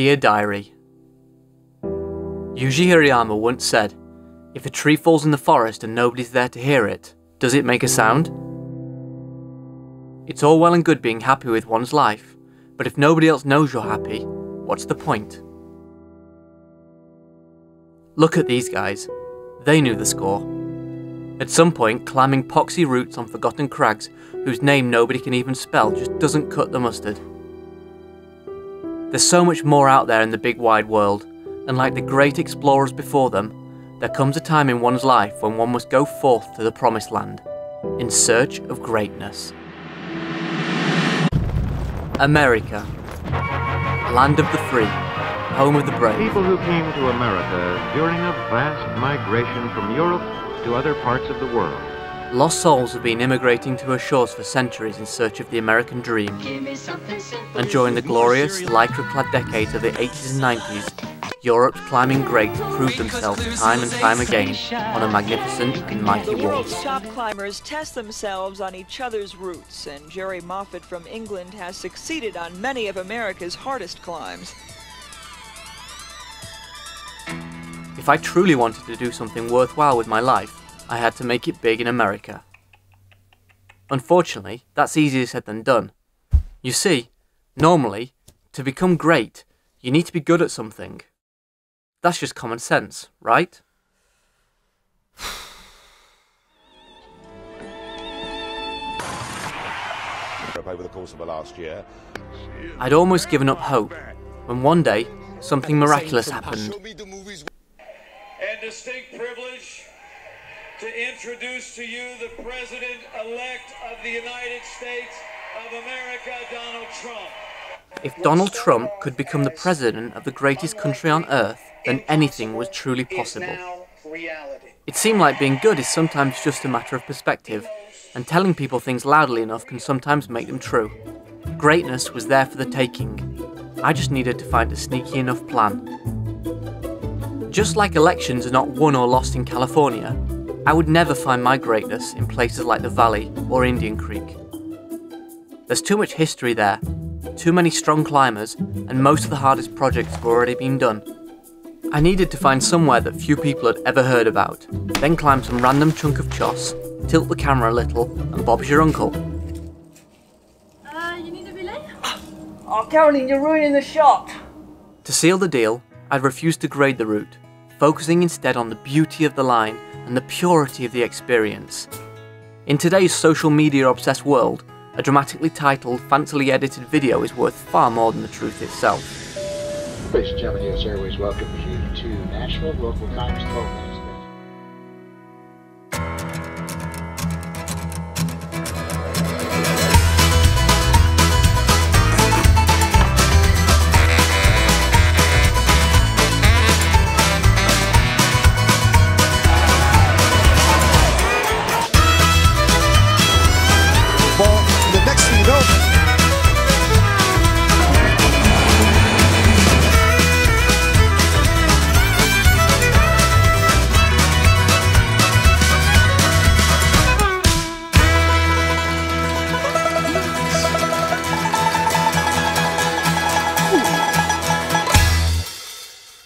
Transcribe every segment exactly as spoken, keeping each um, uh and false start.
Dear Diary. Yuji Hirayama once said, "If a tree falls in the forest and nobody's there to hear it, does it make a sound?" It's all well and good being happy with one's life, but if nobody else knows you're happy, what's the point? Look at these guys. They knew the score. At some point, climbing poxy roots on forgotten crags whose name nobody can even spell just doesn't cut the mustard. There's so much more out there in the big wide world, and like the great explorers before them, there comes a time in one's life when one must go forth to the promised land, in search of greatness. America, land of the free, home of the brave. People who came to America during a vast migration from Europe to other parts of the world. Lost souls have been immigrating to her shores for centuries in search of the American dream. And during the glorious, lycra-clad decades of the eighties and nineties, Europe's climbing greats proved themselves time and time again on a magnificent and mighty wall. World's top climbers test themselves on each other's routes, and Jerry Moffat from England has succeeded on many of America's hardest climbs. If I truly wanted to do something worthwhile with my life, I had to make it big in America. Unfortunately, that's easier said than done. You see, normally, to become great, you need to be good at something. That's just common sense, right? Over the course of the last year, I'd almost given up hope, when one day, something miraculous happened. And distinct privilege to introduce to you the President-elect of the United States of America, Donald Trump. If Donald Trump could become the President of the greatest country on earth, then anything was truly possible. It seemed like being good is sometimes just a matter of perspective, and telling people things loudly enough can sometimes make them true. Greatness was there for the taking. I just needed to find a sneaky enough plan. Just like elections are not won or lost in California, I would never find my greatness in places like the Valley or Indian Creek. There's too much history there, too many strong climbers, and most of the hardest projects have already been done. I needed to find somewhere that few people had ever heard about, then climb some random chunk of choss, tilt the camera a little, and Bob's your uncle. Uh, you need a relay? Oh, Caroline, you're ruining the shot! To seal the deal, I'd refused to grade the route, focusing instead on the beauty of the line and the purity of the experience. In today's social media-obsessed world, a dramatically titled, fancily edited video is worth far more than the truth itself. Ladies and gentlemen, U S Airways welcomes you to Nashville, local times twelve.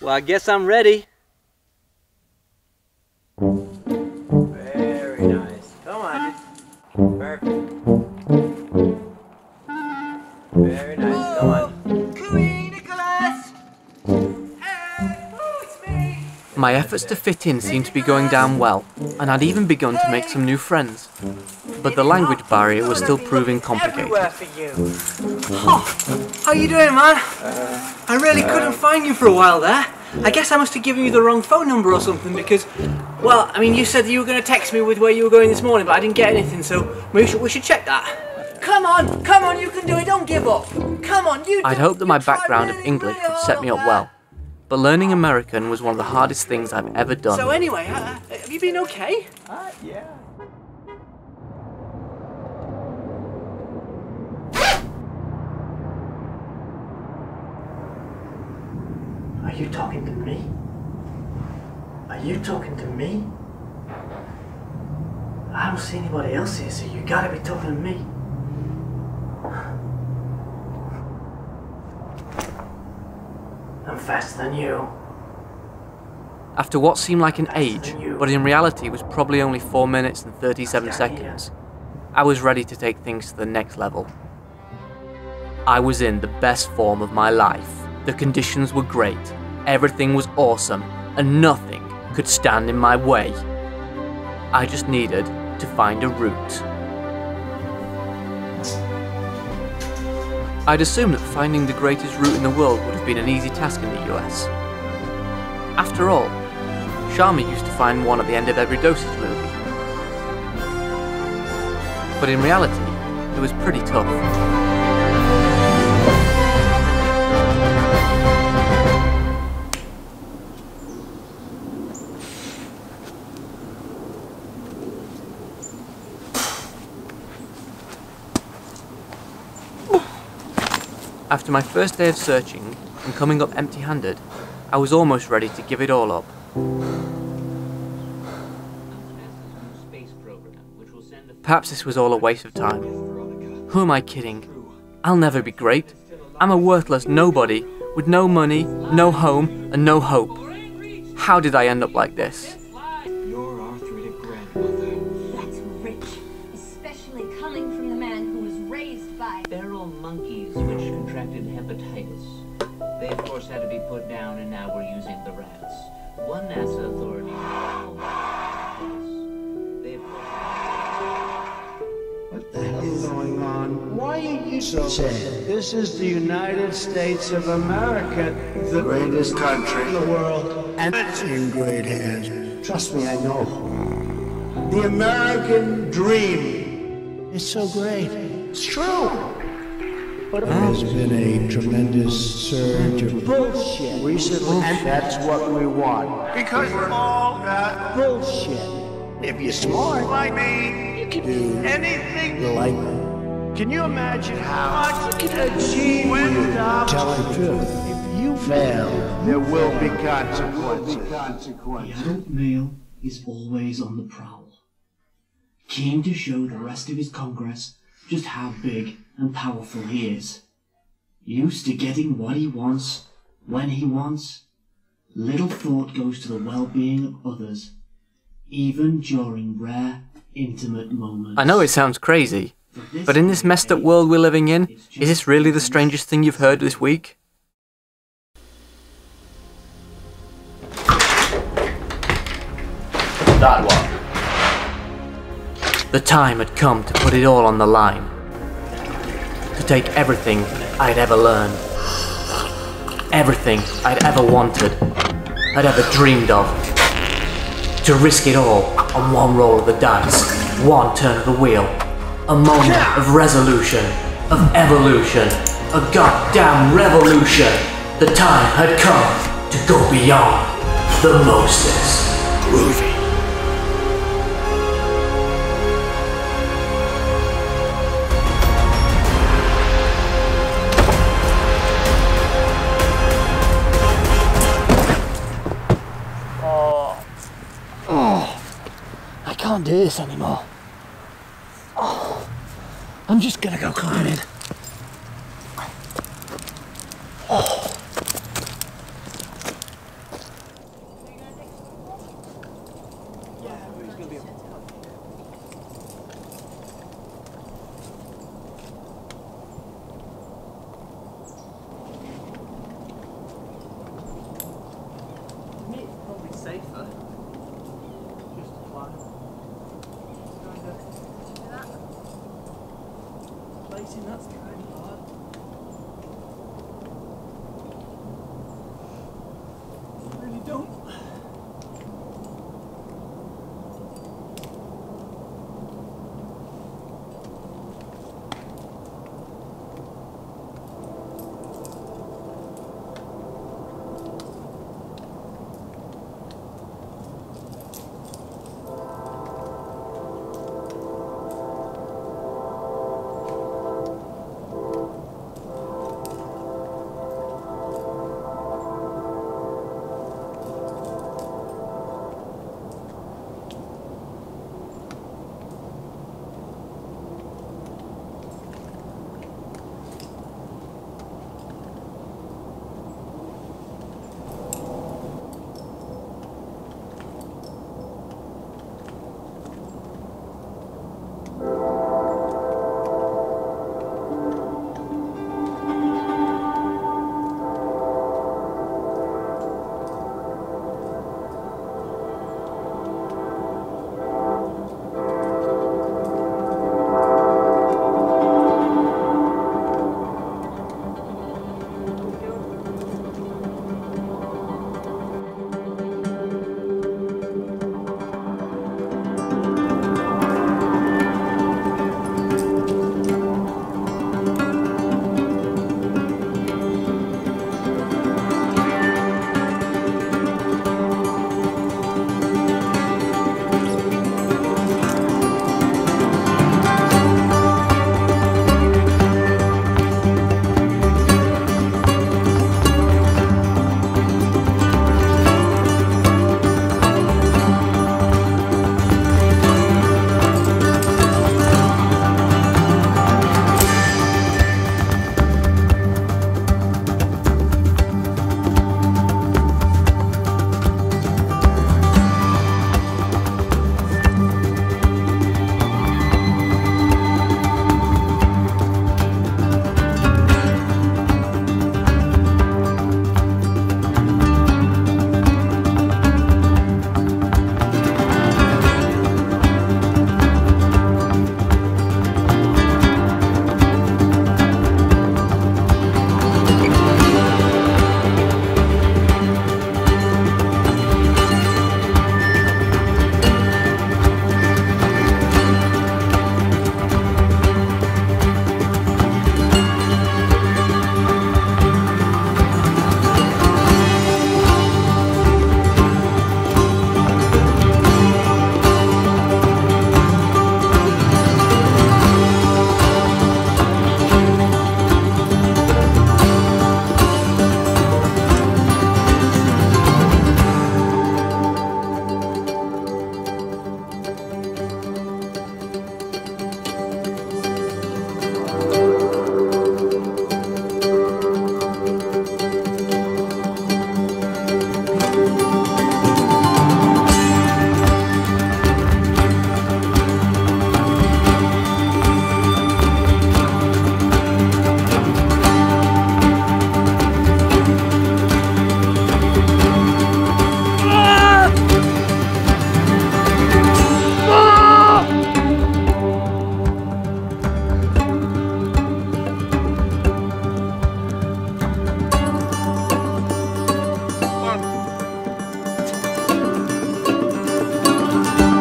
Well, I guess I'm ready. Very nice. Come on. Perfect. Very nice. Whoa. Come on. Cooey, Nicholas! Hey! Oh, it's me! My efforts to fit in seemed to be going down well, and I'd even begun to make some new friends. But the language barrier was still proving complicated. Oh, how you doing, man? I really couldn't find you for a while there. I guess I must have given you the wrong phone number or something because, well, I mean, you said that you were going to text me with where you were going this morning, but I didn't get anything, so we should, we should check that. Come on, come on, you can do it, don't give up. Come on, you I'd hoped that my background of English would set me up well, but learning American was one of the hardest things I've ever done. So anyway, uh, have you been okay? Uh, yeah. Are you talking to me? Are you talking to me? I don't see anybody else here, so you gotta be talking to me. faster than you. After what seemed like an age, but in reality was probably only four minutes and thirty-seven seconds, I was ready to take things to the next level. I was in the best form of my life. The conditions were great, everything was awesome, and nothing could stand in my way. I just needed to find a route. I'd assumed that finding the greatest route in the world would have been an easy task in the U S. After all, Sharma used to find one at the end of every dosage movie. But in reality, it was pretty tough. After my first day of searching and coming up empty-handed, I was almost ready to give it all up. Perhaps this was all a waste of time. Who am I kidding? I'll never be great. I'm a worthless nobody, with no money, no home, and no hope. How did I end up like this? Your arthritic grandmother. That's rich, especially coming from the man who was raised by feral monkeys which contracted hepatitis. They, of course, had to be put down, and now we're using the rats. One NASA authority... What the hell is going on? Why are you so sad? This is the United States of America, the greatest country in the world, and it's in great hands. Trust me, I know. The American dream is so great. It's true. But there's been a tremendous surge of bullshit recently, and that's what we want. Because we're all that bullshit. If you're smart like me, you can do anything you like. Can you imagine how much you can achieve when you tell the truth? If you fail, there will be consequences. The adult male is always on the prowl, keen to show the rest of his Congress just how big and powerful he is. Used to getting what he wants, when he wants, little thought goes to the well-being of others, even during rare, intimate moments. I know it sounds crazy, but in this messed up world we're living in, is this really the strangest thing you've heard this week? That one. The time had come to put it all on the line. To take everything I'd ever learned, everything I'd ever wanted, I'd ever dreamed of, to risk it all on one roll of the dice, one turn of the wheel, a moment of resolution, of evolution, a goddamn revolution. The time had come to go beyond the Moses. Groovy. I can't do this anymore. Oh, I'm just gonna go climbing. Oh.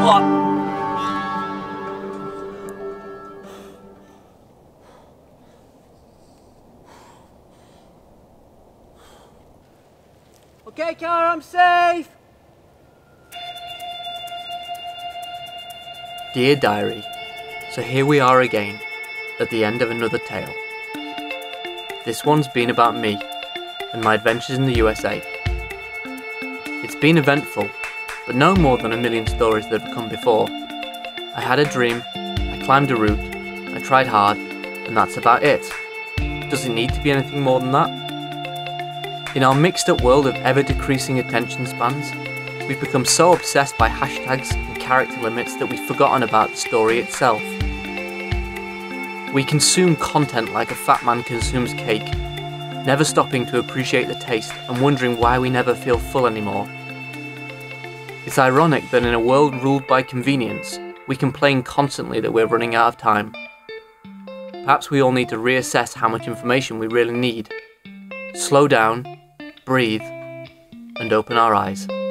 up. Okay, Keller, I'm safe. Dear Diary, so here we are again, at the end of another tale. This one's been about me, and my adventures in the U S A. It's been eventful, but no more than a million stories that have come before. I had a dream, I climbed a route, I tried hard, and that's about it. Does it need to be anything more than that? In our mixed-up world of ever-decreasing attention spans, we've become so obsessed by hashtags and character limits that we've forgotten about the story itself. We consume content like a fat man consumes cake, never stopping to appreciate the taste and wondering why we never feel full anymore. It's ironic that in a world ruled by convenience, we complain constantly that we're running out of time. Perhaps we all need to reassess how much information we really need. Slow down, breathe, and open our eyes.